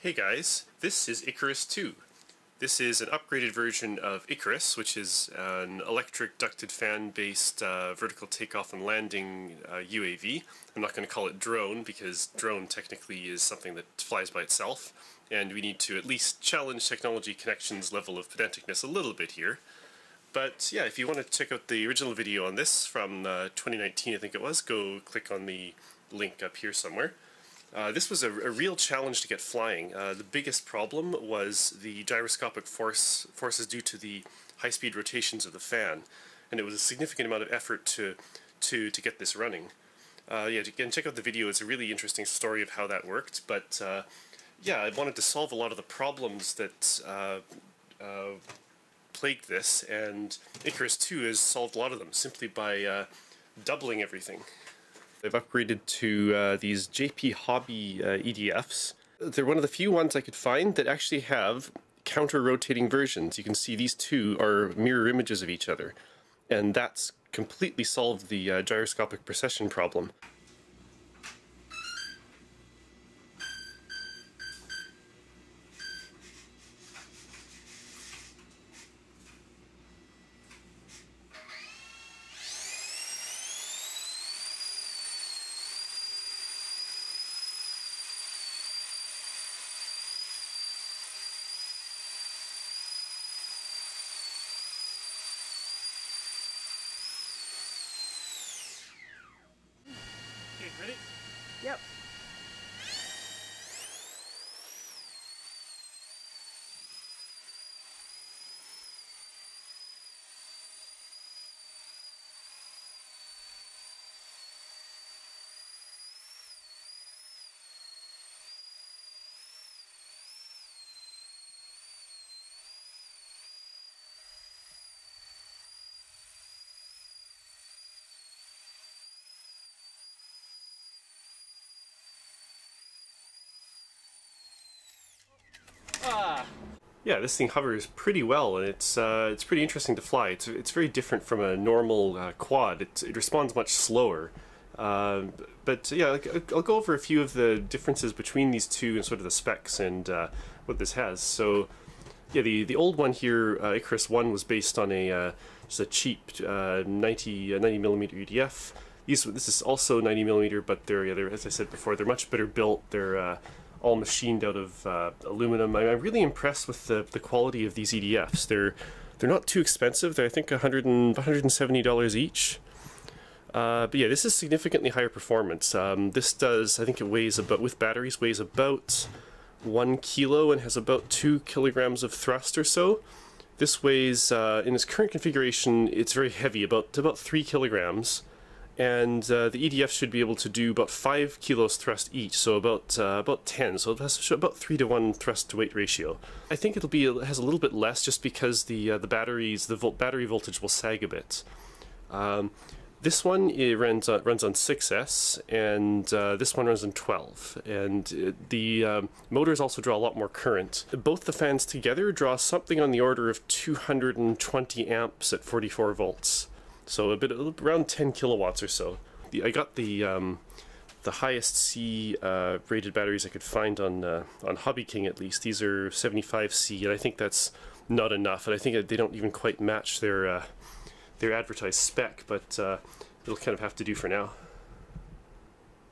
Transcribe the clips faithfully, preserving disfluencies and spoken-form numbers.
Hey guys, this is Icarus two. This is an upgraded version of Icarus, which is an electric ducted fan-based uh, vertical takeoff and landing uh, U A V. I'm not going to call it drone, because drone technically is something that flies by itself, and we need to at least challenge Technology Connections' level of pedanticness a little bit here. But yeah, if you want to check out the original video on this from uh, twenty nineteen, I think it was, go click on the link up here somewhere. Uh, this was a, a real challenge to get flying. Uh, the biggest problem was the gyroscopic force forces due to the high-speed rotations of the fan, and it was a significant amount of effort to to to get this running. Uh, yeah, again, check out the video. It's a really interesting story of how that worked. But uh, yeah, I wanted to solve a lot of the problems that uh, uh, plagued this, and Icarus two has solved a lot of them simply by uh, doubling everything. I've upgraded to uh, these J P Hobby uh, E D Fs. They're one of the few ones I could find that actually have counter-rotating versions. You can see these two are mirror images of each other, and that's completely solved the uh, gyroscopic precession problem. Ready? Yep. Yeah, this thing hovers pretty well, and it's uh, it's pretty interesting to fly. It's it's very different from a normal uh, quad. It it responds much slower, uh, but yeah, I'll go over a few of the differences between these two and sort of the specs and uh, what this has. So yeah, the the old one here, uh, Icarus one, was based on a uh, just a cheap uh, ninety millimeter E D F. These this is also ninety millimeter, but they're, yeah, they're, as I said before, they're much better built. They're uh, all machined out of uh, aluminum. I'm really impressed with the, the quality of these E D Fs. They're they're not too expensive. They're, I think, one hundred and seventy dollars each. Uh, but yeah, this is significantly higher performance. Um, this does, I think it weighs about, with batteries, weighs about one kilo and has about two kilograms of thrust or so. This weighs, uh, in its current configuration, it's very heavy, about about three kilograms. And uh, the E D F should be able to do about five kilos thrust each, so about uh, about ten. So it has about three to one thrust to weight ratio. I think it'll be it has a little bit less just because the uh, the batteries the volt battery voltage will sag a bit. Um, this one it runs on, runs on six S, and uh, this one runs on twelve. And it, the um, motors also draw a lot more current. Both the fans together draw something on the order of two hundred twenty amps at forty-four volts. So a bit around ten kilowatts or so. The, I got the um, the highest C uh, rated batteries I could find on uh, on Hobby King at least. These are seventy-five C, and I think that's not enough. And I think they don't even quite match their uh, their advertised spec, but uh, it'll kind of have to do for now.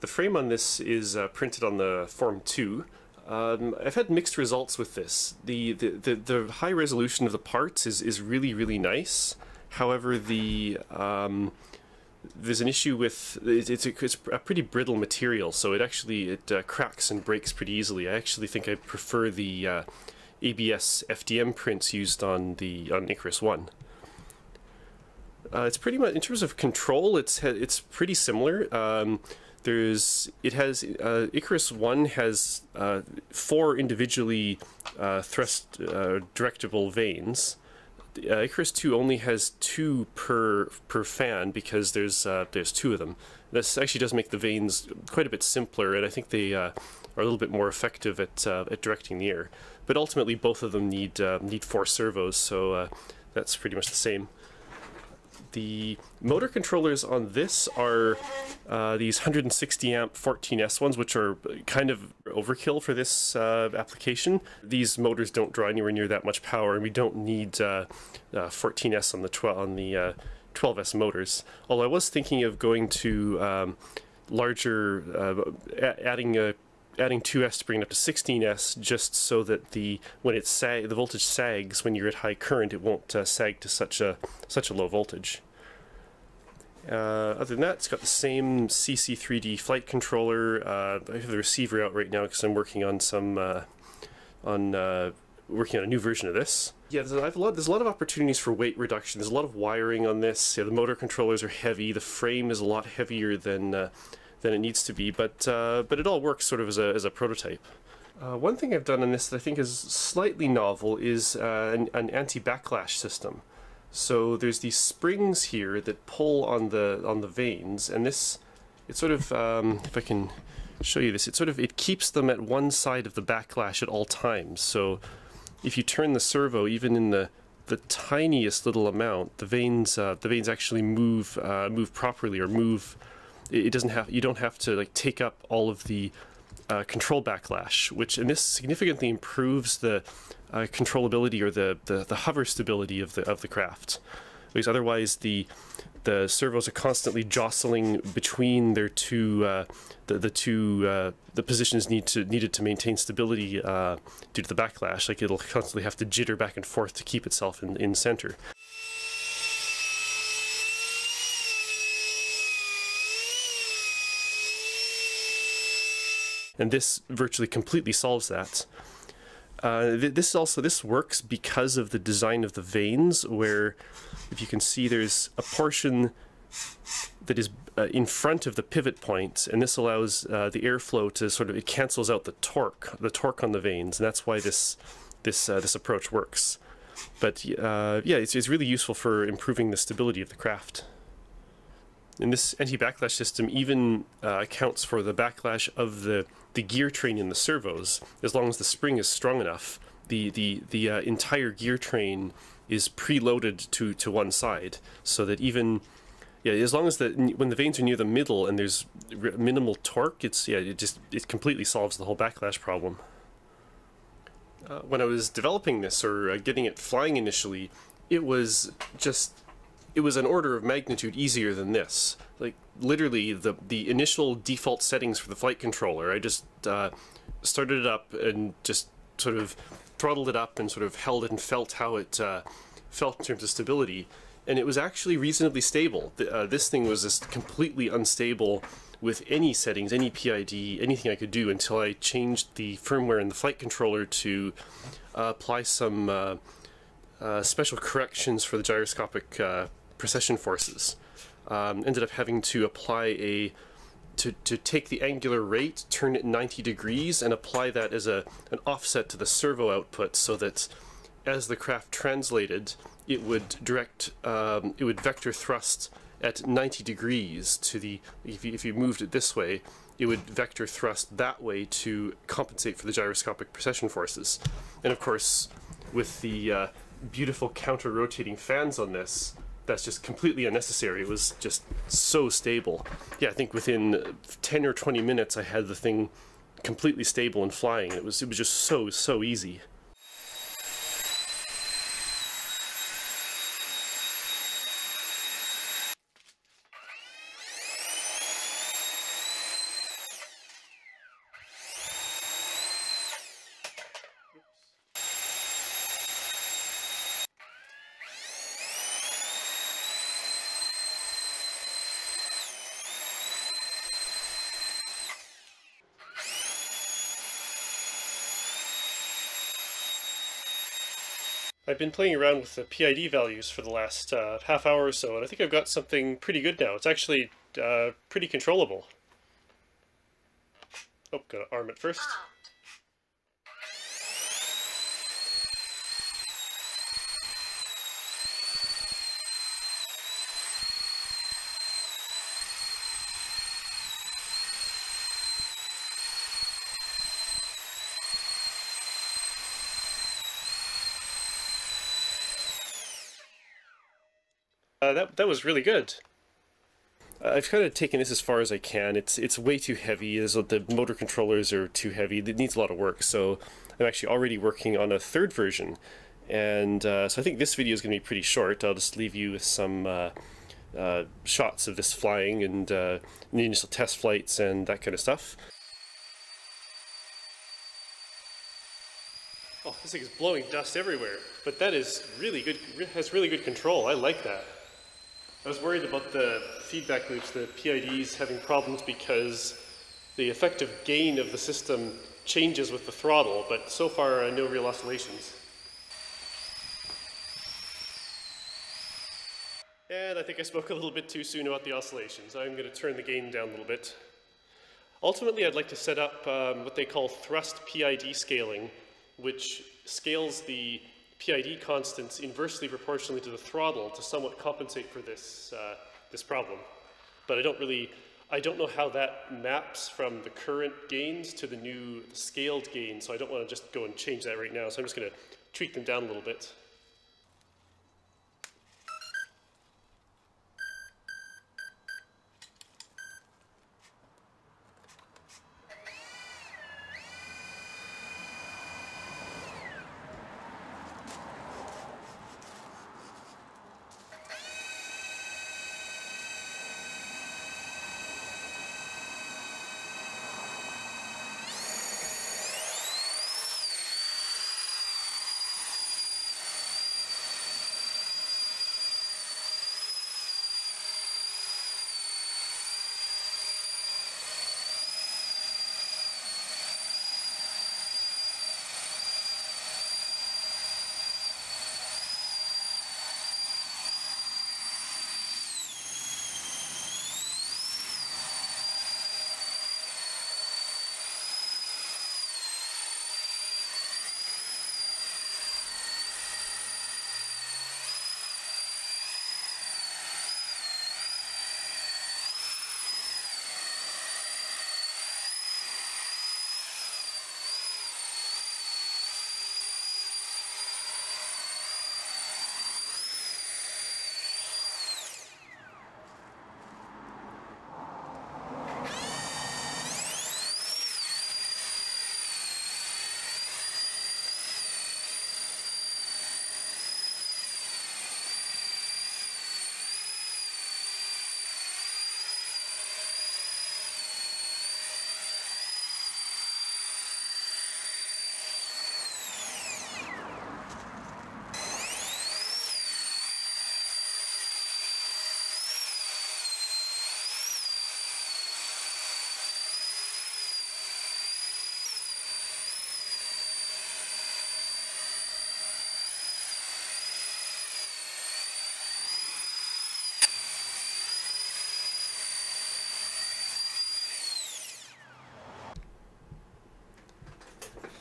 The frame on this is uh, printed on the Form two. Um, I've had mixed results with this. The the the, the high resolution of the parts is is really really nice. However, the um, there's an issue with it, it's, a, it's a pretty brittle material, so it actually it uh, cracks and breaks pretty easily. I actually think I prefer the uh, A B S F D M prints used on the on Icarus one. Uh, it's pretty much in terms of control. It's it's pretty similar. Um, there's it has uh, Icarus one has uh, four individually uh, thrust uh, directable vanes. Uh, Icarus two only has two per per fan because there's uh, there's two of them. This actually does make the vanes quite a bit simpler, and I think they uh, are a little bit more effective at uh, at directing the air. But ultimately, both of them need uh, need four servos, so uh, that's pretty much the same. The motor controllers on this are uh, these one hundred sixty amp fourteen S ones, which are kind of overkill for this uh, application. These motors don't draw anywhere near that much power, and we don't need uh, uh, fourteen S on the twelve on the uh, twelve S motors. Although I was thinking of going to um, larger, uh, adding a adding two S to bring it up to sixteen S, just so that the when it sag the voltage sags when you're at high current, it won't uh, sag to such a such a low voltage. Uh, other than that, it's got the same C C three D flight controller. Uh, I have the receiver out right now because I'm working on some uh, on uh, working on a new version of this. Yeah, there's a, lot, there's a lot of opportunities for weight reduction. There's a lot of wiring on this. Yeah, the motor controllers are heavy. The frame is a lot heavier than. Uh, than it needs to be, but uh, but it all works sort of as a, as a prototype. Uh, one thing I've done on this that I think is slightly novel is uh, an, an anti-backlash system. So there's these springs here that pull on the on the vanes, and this it sort of um, if I can show you this, it sort of it keeps them at one side of the backlash at all times. So if you turn the servo even in the the tiniest little amount, the vanes uh, the vanes actually move uh, move properly or move. It doesn't have you don't have to like take up all of the uh, control backlash, which and this significantly improves the uh, controllability or the, the the hover stability of the of the craft, because otherwise the the servos are constantly jostling between their two uh, the the two uh, the positions need to needed to maintain stability uh, due to the backlash. Like it'll constantly have to jitter back and forth to keep itself in in center. And this virtually completely solves that. Uh, th this also this works because of the design of the vanes, where, if you can see, there's a portion that is uh, in front of the pivot point, and this allows uh, the airflow to sort of it cancels out the torque, the torque on the vanes, and that's why this this uh, this approach works. But uh, yeah, it's, it's really useful for improving the stability of the craft. And this anti-backlash system even uh, accounts for the backlash of the the gear train in the servos. As long as the spring is strong enough, the the the uh, entire gear train is preloaded to to one side, so that even yeah, as long as the when the vanes are near the middle and there's minimal torque, it's yeah, it just it completely solves the whole backlash problem. Uh, when I was developing this or uh, getting it flying initially, it was just. It was an order of magnitude easier than this. Like literally the the initial default settings for the flight controller, I just uh, started it up and just sort of throttled it up and sort of held it and felt how it uh, felt in terms of stability, and it was actually reasonably stable. The, uh, this thing was just completely unstable with any settings, any P I D, anything I could do until I changed the firmware in the flight controller to uh, apply some uh, uh, special corrections for the gyroscopic uh, precession forces. Um, ended up having to apply a to, to take the angular rate, turn it ninety degrees, and apply that as a an offset to the servo output, so that as the craft translated, it would direct um, it would vector thrust at ninety degrees to the if you, if you moved it this way, it would vector thrust that way to compensate for the gyroscopic precession forces. And of course, with the uh, beautiful counter-rotating fans on this, that's just completely unnecessary. It was just so stable. Yeah, I think within ten or twenty minutes I had the thing completely stable and flying. It was it was just so, so easy. I've been playing around with the P I D values for the last uh, half hour or so, and I think I've got something pretty good now. It's actually uh, pretty controllable. Oh, gotta arm it first. Uh, that, that was really good. I've kind of taken this as far as I can. It's it's way too heavy. There's, the motor controllers are too heavy. It needs a lot of work. So I'm actually already working on a third version. And uh, so I think this video is going to be pretty short. I'll just leave you with some uh, uh, shots of this flying and uh, the initial test flights and that kind of stuff. Oh, this thing is blowing dust everywhere. But that is really good. Has really good control. I like that. I was worried about the feedback loops, the P I Ds having problems because the effective gain of the system changes with the throttle, but so far uh, no real oscillations. And I think I spoke a little bit too soon about the oscillations. I'm going to turn the gain down a little bit. Ultimately, I'd like to set up um, what they call thrust P I D scaling, which scales the P I D constants inversely proportionally to the throttle to somewhat compensate for this uh, this problem, but I don't really I don't know how that maps from the current gains to the new scaled gain, so I don't want to just go and change that right now. So I'm just going to tweak them down a little bit.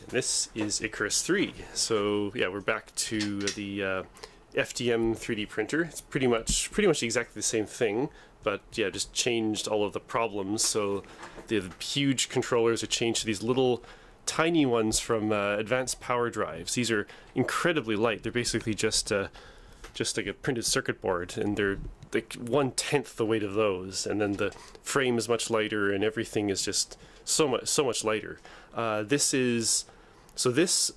This is Icarus three. So yeah, we're back to the uh, F D M three D printer. It's pretty much pretty much exactly the same thing, but yeah, just changed all of the problems. So the, the huge controllers are changed to these little tiny ones from uh, Advanced Power Drives. These are incredibly light. They're basically just uh, just like a printed circuit board, and they're like one tenth the weight of those. And then the frame is much lighter, and everything is just so much so much lighter. Uh, this is So this,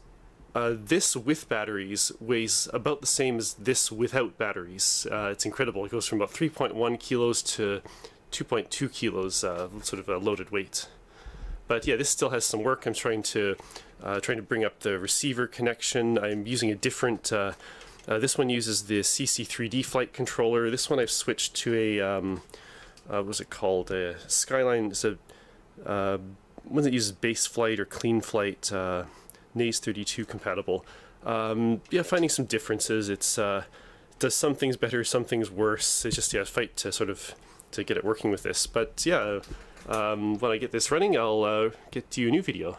uh, this with batteries weighs about the same as this without batteries. Uh, it's incredible. It goes from about three point one kilos to two point two kilos, uh, sort of a loaded weight. But yeah, this still has some work. I'm trying to uh, trying to bring up the receiver connection. I'm using a different. Uh, uh, this one uses the C C three D flight controller. This one I've switched to a um, uh, what's it called? A Skyline. It's a uh, one that uses Baseflight or Cleanflight. Uh, N A S E thirty-two compatible. Um, yeah, finding some differences. It's uh, does some things better, some things worse. It's just yeah, a fight to sort of to get it working with this. But yeah, um, when I get this running, I'll uh, get to you a new video.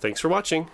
Thanks for watching.